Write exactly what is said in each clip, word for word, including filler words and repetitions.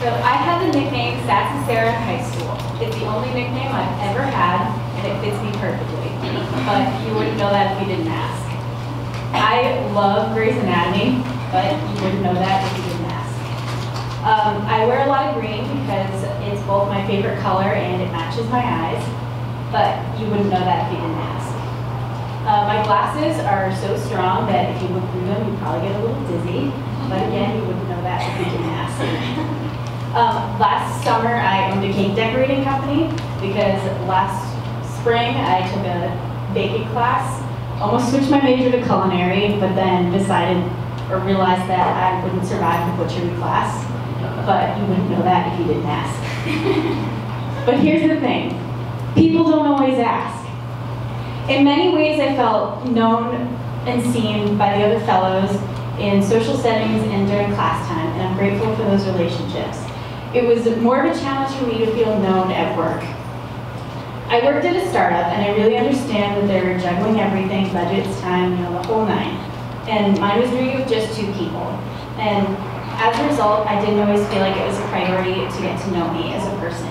So I had the nickname Sassy Sarah in high school. It's the only nickname I've ever had, and it fits me perfectly. But you wouldn't know that if you didn't ask. I love Grey's Anatomy, but you wouldn't know that if you didn't ask. Um, I wear a lot of green because it's both my favorite color and it matches my eyes. But you wouldn't know that if you didn't ask. Uh, my glasses are so strong that if you look through them, you'd probably get a little dizzy. But again, you wouldn't know that if you didn't ask. Um, last summer, I owned a cake decorating company because last spring, I took a baking class, almost switched my major to culinary, but then decided or realized that I wouldn't survive the butchery class, but you wouldn't know that if you didn't ask. But here's the thing, people don't always ask. In many ways, I felt known and seen by the other fellows in social settings and during class time, and I'm grateful for those relationships. It was more of a challenge for me to feel known at work. I worked at a startup, and I really understand that they're juggling everything, budgets, time, you know, the whole nine. And mine was really with just two people. And as a result, I didn't always feel like it was a priority to get to know me as a person.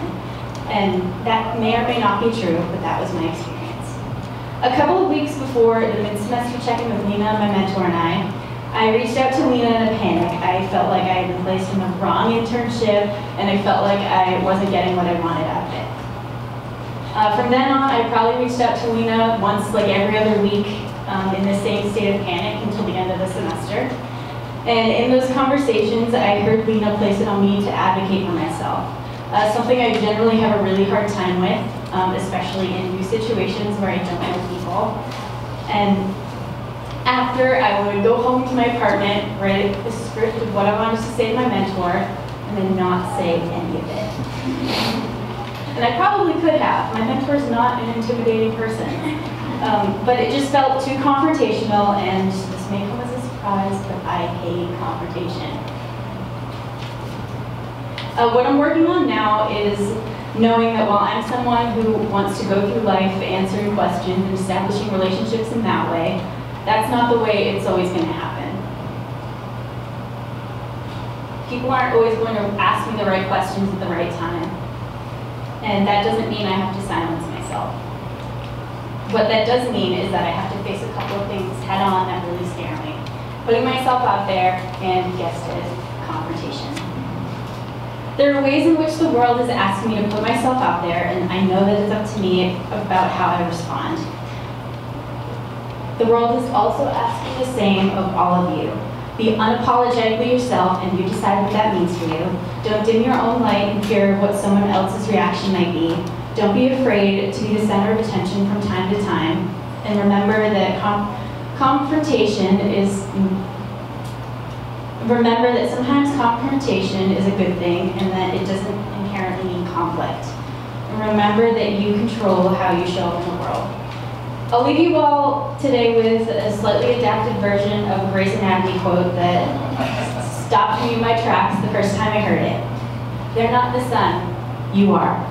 And that may or may not be true, but that was my experience. A couple of weeks before the mid-semester check-in with Lena, my mentor, and I, I reached out to Lena in a panic. I felt like I had been placed in the wrong internship, and I felt like I wasn't getting what I wanted out of it. Uh, from then on, I probably reached out to Lena once, like every other week, um, in the same state of panic until the end of the semester. And in those conversations, I heard Lena place it on me to advocate for myself, uh, something I generally have a really hard time with, um, especially in new situations where I don't know people. And after, I would go home to my apartment, write the script of what I wanted to say to my mentor, and then not say any of it. And I probably could have. My mentor's not an intimidating person. Um, but it just felt too confrontational, and this may come as a surprise, but I hate confrontation. Uh, what I'm working on now is knowing that while I'm someone who wants to go through life answering questions and establishing relationships in that way, that's not the way it's always going to happen. People aren't always going to ask me the right questions at the right time. And that doesn't mean I have to silence myself. What that does mean is that I have to face a couple of things head on that really scare me. Putting myself out there and, guessed it, confrontation. There are ways in which the world has asked me to put myself out there, and I know that it's up to me about how I respond. The world is also asking the same of all of you. Be unapologetically yourself, and you decide what that means for you. Don't dim your own light and fear what someone else's reaction might be. Don't be afraid to be the center of attention from time to time. And remember that com confrontation is, remember that sometimes confrontation is a good thing and that it doesn't inherently mean conflict. And remember that you control how you show up in the world. I'll leave you all today with a slightly adapted version of a Grey's Anatomy quote that stopped me in my tracks the first time I heard it. They're not the sun, you are.